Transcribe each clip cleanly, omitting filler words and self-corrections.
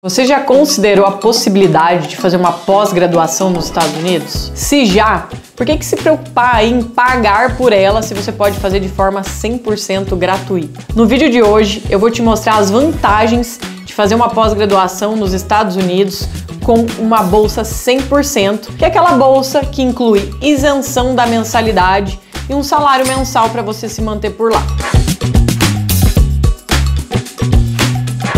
Você já considerou a possibilidade de fazer uma pós-graduação nos Estados Unidos? Se já, por que se preocupar em pagar por ela se você pode fazer de forma 100% gratuita? No vídeo de hoje eu vou te mostrar as vantagens de fazer uma pós-graduação nos Estados Unidos com uma bolsa 100%, que é aquela bolsa que inclui isenção da mensalidade e um salário mensal para você se manter por lá.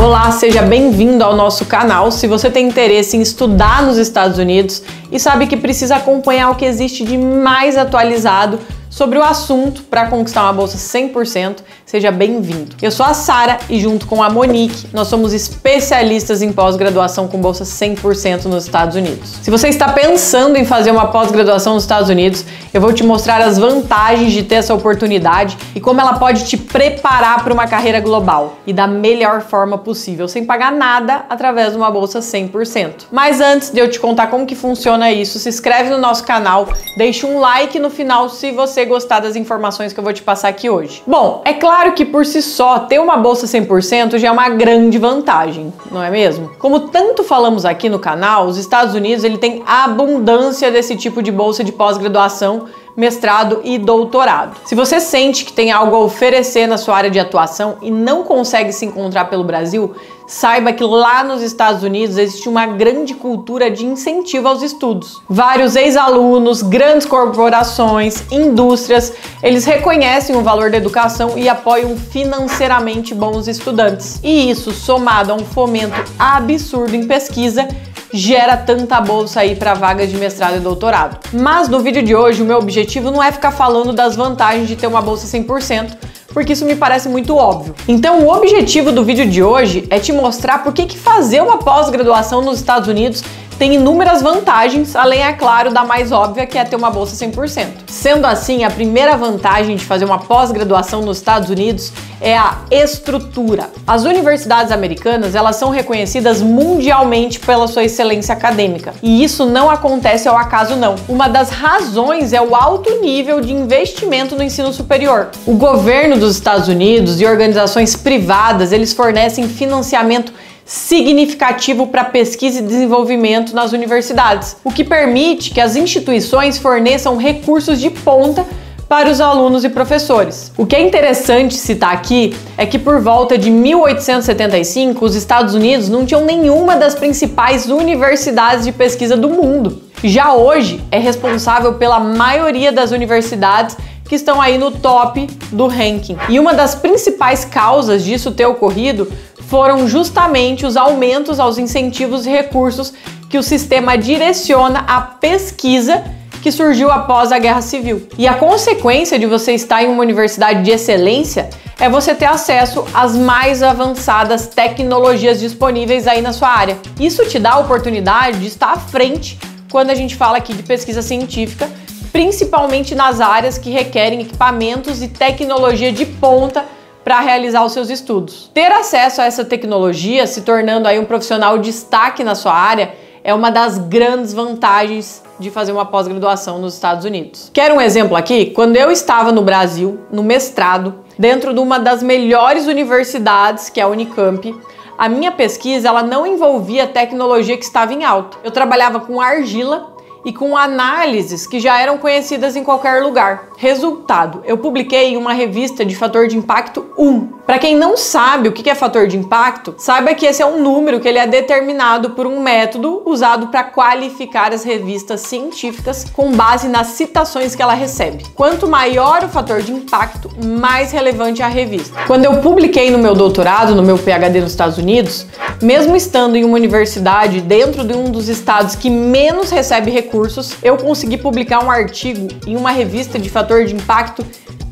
Olá, seja bem-vindo ao nosso canal. Se você tem interesse em estudar nos Estados Unidos e sabe que precisa acompanhar o que existe de mais atualizado sobre o assunto para conquistar uma bolsa 100%, seja bem-vindo. Eu sou a Sara e junto com a Monique, nós somos especialistas em pós-graduação com bolsa 100% nos Estados Unidos. Se você está pensando em fazer uma pós-graduação nos Estados Unidos, eu vou te mostrar as vantagens de ter essa oportunidade e como ela pode te preparar para uma carreira global e da melhor forma possível, sem pagar nada através de uma bolsa 100%. Mas antes de eu te contar como que funciona isso, se inscreve no nosso canal, deixa um like no final se você gostar das informações que eu vou te passar aqui hoje. Bom, é claro que por si só ter uma bolsa 100% já é uma grande vantagem, não é mesmo? Como tanto falamos aqui no canal, os Estados Unidos ele tem abundância desse tipo de bolsa de pós-graduação, mestrado e doutorado. Se você sente que tem algo a oferecer na sua área de atuação e não consegue se encontrar pelo Brasil, saiba que lá nos Estados Unidos existe uma grande cultura de incentivo aos estudos. Vários ex-alunos, grandes corporações, indústrias, eles reconhecem o valor da educação e apoiam financeiramente bons estudantes. E isso, somado a um fomento absurdo em pesquisa, gera tanta bolsa aí para vagas de mestrado e doutorado. Mas no vídeo de hoje o meu objetivo não é ficar falando das vantagens de ter uma bolsa 100%, porque isso me parece muito óbvio. Então o objetivo do vídeo de hoje é te mostrar por que fazer uma pós-graduação nos Estados Unidos tem inúmeras vantagens, além, é claro, da mais óbvia, que é ter uma bolsa 100%. Sendo assim, a primeira vantagem de fazer uma pós-graduação nos Estados Unidos é a estrutura. As universidades americanas, elas são reconhecidas mundialmente pela sua excelência acadêmica. E isso não acontece ao acaso, não. Uma das razões é o alto nível de investimento no ensino superior. O governo dos Estados Unidos e organizações privadas, eles fornecem financiamento significativo para pesquisa e desenvolvimento nas universidades, o que permite que as instituições forneçam recursos de ponta para os alunos e professores. O que é interessante citar aqui é que por volta de 1875, os Estados Unidos não tinham nenhuma das principais universidades de pesquisa do mundo. Já hoje é responsável pela maioria das universidades que estão aí no top do ranking. E uma das principais causas disso ter ocorrido foram justamente os aumentos aos incentivos e recursos que o sistema direciona à pesquisa que surgiu após a Guerra Civil. E a consequência de você estar em uma universidade de excelência é você ter acesso às mais avançadas tecnologias disponíveis aí na sua área. Isso te dá a oportunidade de estar à frente quando a gente fala aqui de pesquisa científica, principalmente nas áreas que requerem equipamentos e tecnologia de ponta para realizar os seus estudos. Ter acesso a essa tecnologia, se tornando aí um profissional de destaque na sua área, é uma das grandes vantagens de fazer uma pós-graduação nos Estados Unidos. Quer um exemplo aqui? Quando eu estava no Brasil, no mestrado, dentro de uma das melhores universidades, que é a Unicamp, a minha pesquisa ela não envolvia a tecnologia que estava em alta. Eu trabalhava com argila e com análises que já eram conhecidas em qualquer lugar. Resultado, eu publiquei uma revista de fator de impacto 1. Para quem não sabe o que é fator de impacto, saiba que esse é um número que ele é determinado por um método usado para qualificar as revistas científicas com base nas citações que ela recebe. Quanto maior o fator de impacto, mais relevante é a revista. Quando eu publiquei no meu doutorado, no meu PhD nos Estados Unidos, mesmo estando em uma universidade dentro de um dos estados que menos recebe recursos, eu consegui publicar um artigo em uma revista de fator de impacto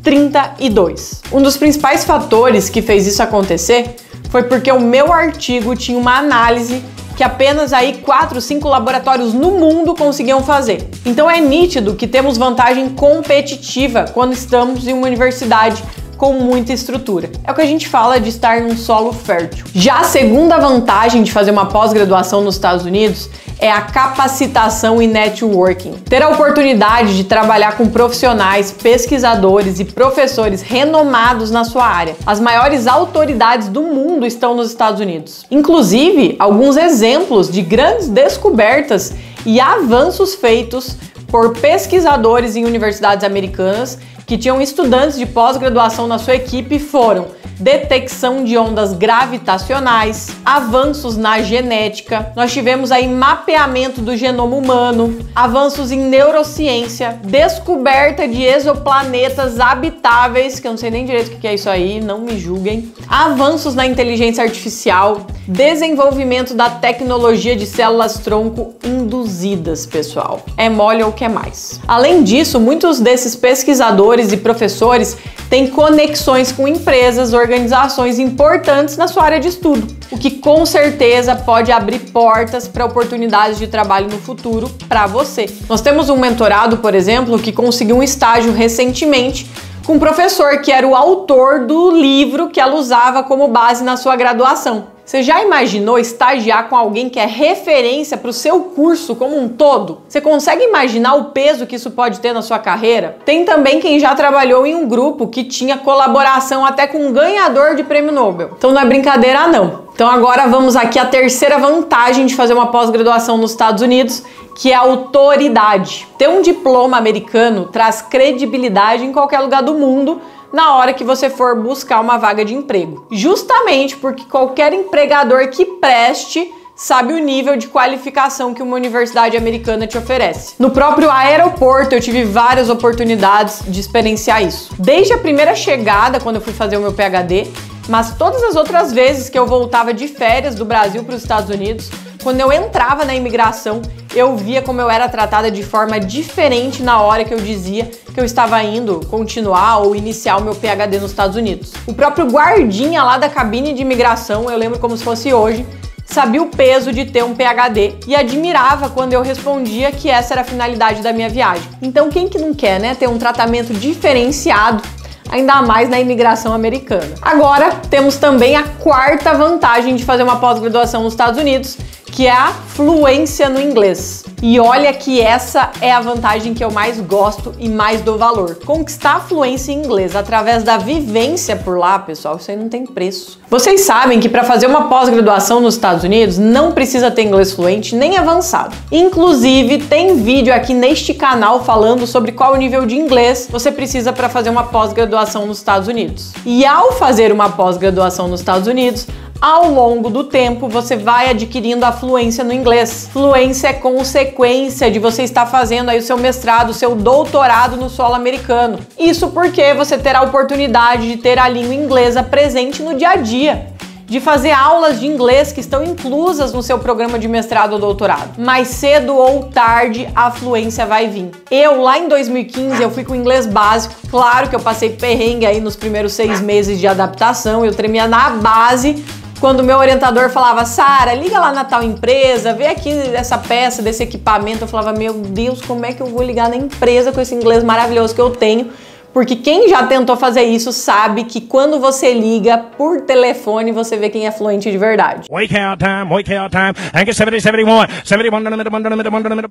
32. Um dos principais fatores que fez isso acontecer foi porque o meu artigo tinha uma análise que apenas aí 4 ou 5 laboratórios no mundo conseguiam fazer. Então é nítido que temos vantagem competitiva quando estamos em uma universidade com muita estrutura. É o que a gente fala de estar num solo fértil. Já a segunda vantagem de fazer uma pós-graduação nos Estados Unidos é a capacitação e networking. Ter a oportunidade de trabalhar com profissionais, pesquisadores e professores renomados na sua área. As maiores autoridades do mundo estão nos Estados Unidos. Inclusive, alguns exemplos de grandes descobertas e avanços feitos por pesquisadores em universidades americanas que tinham estudantes de pós-graduação na sua equipe foram detecção de ondas gravitacionais, avanços na genética, nós tivemos aí mapeamento do genoma humano, avanços em neurociência, descoberta de exoplanetas habitáveis, que eu não sei nem direito o que é isso aí, não me julguem, avanços na inteligência artificial, desenvolvimento da tecnologia de células-tronco induzidas, pessoal. É mole ou quer mais? Além disso, muitos desses pesquisadores e professores têm conexões com empresas, organizações importantes na sua área de estudo, o que com certeza pode abrir portas para oportunidades de trabalho no futuro para você. Nós temos um mentorado, por exemplo, que conseguiu um estágio recentemente com um professor que era o autor do livro que ela usava como base na sua graduação. Você já imaginou estagiar com alguém que é referência para o seu curso como um todo? Você consegue imaginar o peso que isso pode ter na sua carreira? Tem também quem já trabalhou em um grupo que tinha colaboração até com um ganhador de prêmio Nobel. Então não é brincadeira, não. Então agora vamos aqui à terceira vantagem de fazer uma pós-graduação nos Estados Unidos, que é a autoridade. Ter um diploma americano traz credibilidade em qualquer lugar do mundo, na hora que você for buscar uma vaga de emprego. Justamente porque qualquer empregador que preste sabe o nível de qualificação que uma universidade americana te oferece. No próprio aeroporto eu tive várias oportunidades de experienciar isso. Desde a primeira chegada, quando eu fui fazer o meu PhD, mas todas as outras vezes que eu voltava de férias do Brasil para os Estados Unidos, quando eu entrava na imigração, eu via como eu era tratada de forma diferente na hora que eu dizia que eu estava indo continuar ou iniciar o meu PhD nos Estados Unidos. O próprio guardinha lá da cabine de imigração, eu lembro como se fosse hoje, sabia o peso de ter um PhD e admirava quando eu respondia que essa era a finalidade da minha viagem. Então quem que não quer, né, ter um tratamento diferenciado, ainda mais na imigração americana. Agora temos também a quarta vantagem de fazer uma pós-graduação nos Estados Unidos, que é a fluência no inglês. E olha que essa é a vantagem que eu mais gosto e mais dou valor. Conquistar a fluência em inglês através da vivência por lá, pessoal, isso aí não tem preço. Vocês sabem que para fazer uma pós-graduação nos Estados Unidos não precisa ter inglês fluente nem avançado. Inclusive, tem vídeo aqui neste canal falando sobre qual nível de inglês você precisa para fazer uma pós-graduação nos Estados Unidos. E ao fazer uma pós-graduação nos Estados Unidos, ao longo do tempo, você vai adquirindo a fluência no inglês. Fluência é consequência de você estar fazendo aí o seu mestrado, o seu doutorado no solo americano. Isso porque você terá a oportunidade de ter a língua inglesa presente no dia a dia, de fazer aulas de inglês que estão inclusas no seu programa de mestrado ou doutorado. Mais cedo ou tarde, a fluência vai vir. Eu, lá em 2015, eu fui com inglês básico. Claro que eu passei perrengue aí nos primeiros 6 meses de adaptação, eu tremia na base, quando meu orientador falava, Sara, liga lá na tal empresa, vê aqui essa peça, desse equipamento, eu falava, meu Deus, como é que eu vou ligar na empresa com esse inglês maravilhoso que eu tenho? Porque quem já tentou fazer isso sabe que quando você liga por telefone, você vê quem é fluente de verdade.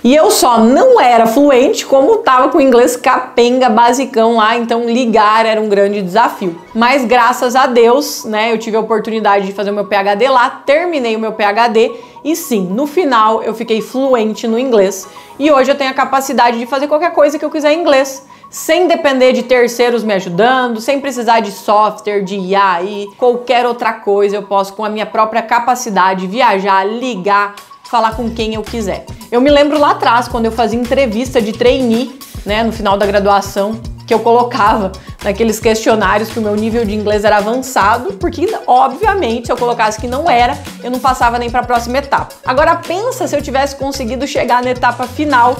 E eu só não era fluente como tava com o inglês capenga, basicão lá, então ligar era um grande desafio. Mas graças a Deus, né, eu tive a oportunidade de fazer o meu PhD lá, terminei o meu PhD e sim, no final eu fiquei fluente no inglês e hoje eu tenho a capacidade de fazer qualquer coisa que eu quiser em inglês, sem depender de terceiros me ajudando, sem precisar de software, de IA e qualquer outra coisa. Eu posso, com a minha própria capacidade, viajar, ligar, falar com quem eu quiser. Eu me lembro lá atrás, quando eu fazia entrevista de trainee, né, no final da graduação, que eu colocava naqueles questionários que o meu nível de inglês era avançado, porque, obviamente, se eu colocasse que não era, eu não passava nem para a próxima etapa. Agora, pensa se eu tivesse conseguido chegar na etapa final,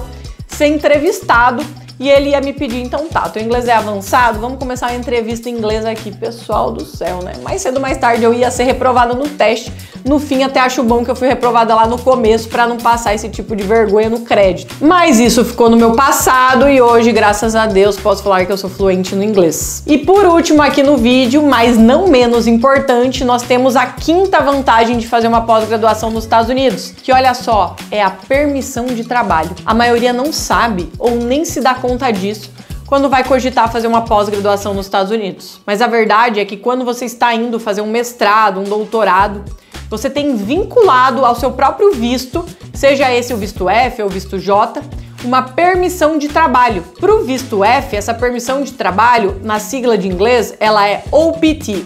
ser entrevistado, e ele ia me pedir, então tá, teu inglês é avançado, vamos começar uma entrevista em inglês aqui. Pessoal do céu, né? Mais cedo ou mais tarde eu ia ser reprovada no teste No fim, até acho bom que eu fui reprovada lá no começo pra não passar esse tipo de vergonha no crédito. Mas isso ficou no meu passado e hoje, graças a Deus, posso falar que eu sou fluente no inglês. E por último aqui no vídeo, mas não menos importante, nós temos a quinta vantagem de fazer uma pós-graduação nos Estados Unidos, que olha só, é a permissão de trabalho. A maioria não sabe ou nem se dá conta disso quando vai cogitar fazer uma pós-graduação nos Estados Unidos. Mas a verdade é que quando você está indo fazer um mestrado, um doutorado, você tem vinculado ao seu próprio visto, seja esse o visto F ou o visto J, uma permissão de trabalho. Para o visto F, essa permissão de trabalho, na sigla de inglês, ela é OPT,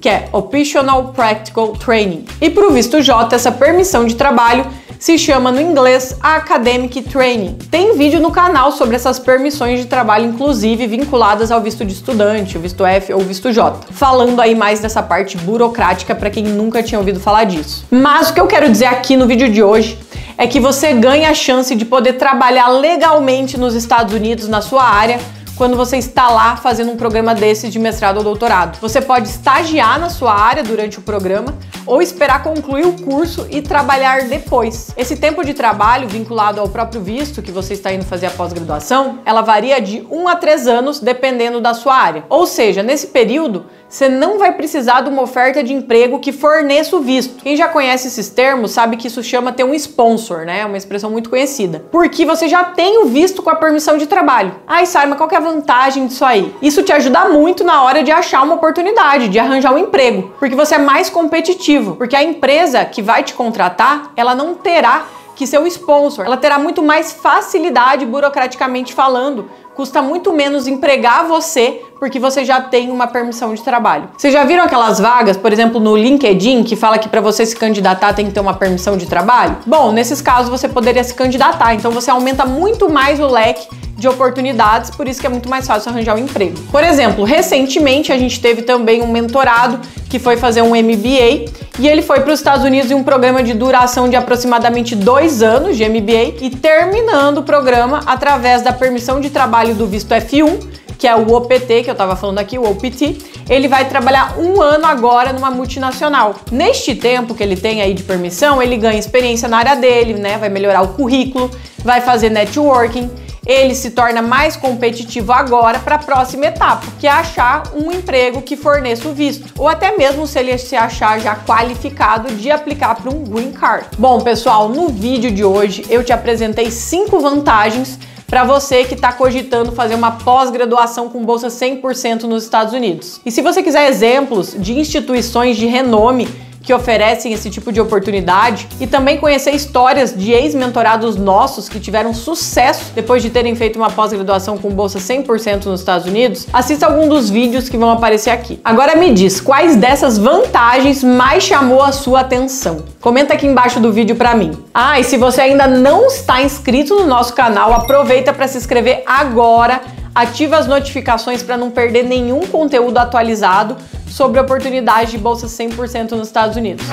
que é Optional Practical Training. E para o visto J, essa permissão de trabalho se chama no inglês Academic Training. Tem vídeo no canal sobre essas permissões de trabalho, inclusive vinculadas ao visto de estudante, o visto F ou o visto J, falando aí mais dessa parte burocrática para quem nunca tinha ouvido falar disso. Mas o que eu quero dizer aqui no vídeo de hoje é que você ganha a chance de poder trabalhar legalmente nos Estados Unidos, na sua área, quando você está lá fazendo um programa desses de mestrado ou doutorado. Você pode estagiar na sua área durante o programa ou esperar concluir o curso e trabalhar depois. Esse tempo de trabalho vinculado ao próprio visto que você está indo fazer a pós-graduação, ela varia de 1 a 3 anos dependendo da sua área. Ou seja, nesse período, você não vai precisar de uma oferta de emprego que forneça o visto. Quem já conhece esses termos sabe que isso chama ter um sponsor, né? Uma expressão muito conhecida. Porque você já tem o visto com a permissão de trabalho. Ai, Sara, mas qual que é a vantagem disso aí? Isso te ajuda muito na hora de achar uma oportunidade, de arranjar um emprego. Porque você é mais competitivo. Porque a empresa que vai te contratar, ela não terá que ser o sponsor. Ela terá muito mais facilidade, burocraticamente falando. Custa muito menos empregar você porque você já tem uma permissão de trabalho. Vocês já viram aquelas vagas, por exemplo, no LinkedIn, que fala que para você se candidatar tem que ter uma permissão de trabalho? Bom, nesses casos você poderia se candidatar, então você aumenta muito mais o leque de oportunidades, por isso que é muito mais fácil arranjar um emprego. Por exemplo, recentemente a gente teve também um mentorado que foi fazer um MBA e ele foi para os Estados Unidos em um programa de duração de aproximadamente 2 anos de MBA e terminando o programa através da permissão de trabalho do visto F1, que é o OPT, que eu tava falando aqui, o OPT, ele vai trabalhar 1 ano agora numa multinacional. Neste tempo que ele tem aí de permissão, ele ganha experiência na área dele, né? Vai melhorar o currículo, vai fazer networking, ele se torna mais competitivo agora para a próxima etapa, que é achar um emprego que forneça o visto, ou até mesmo se ele se achar já qualificado de aplicar para um green card. Bom, pessoal, no vídeo de hoje eu te apresentei 5 vantagens para você que está cogitando fazer uma pós-graduação com bolsa 100% nos Estados Unidos. E se você quiser exemplos de instituições de renome que oferecem esse tipo de oportunidade e também conhecer histórias de ex-mentorados nossos que tiveram sucesso depois de terem feito uma pós-graduação com bolsa 100% nos Estados Unidos, assista algum dos vídeos que vão aparecer aqui. Agora me diz, quais dessas vantagens mais chamou a sua atenção? Comenta aqui embaixo do vídeo pra mim. Ah, e se você ainda não está inscrito no nosso canal, aproveita para se inscrever agora, ativa as notificações para não perder nenhum conteúdo atualizado sobre oportunidades de bolsa 100% nos Estados Unidos.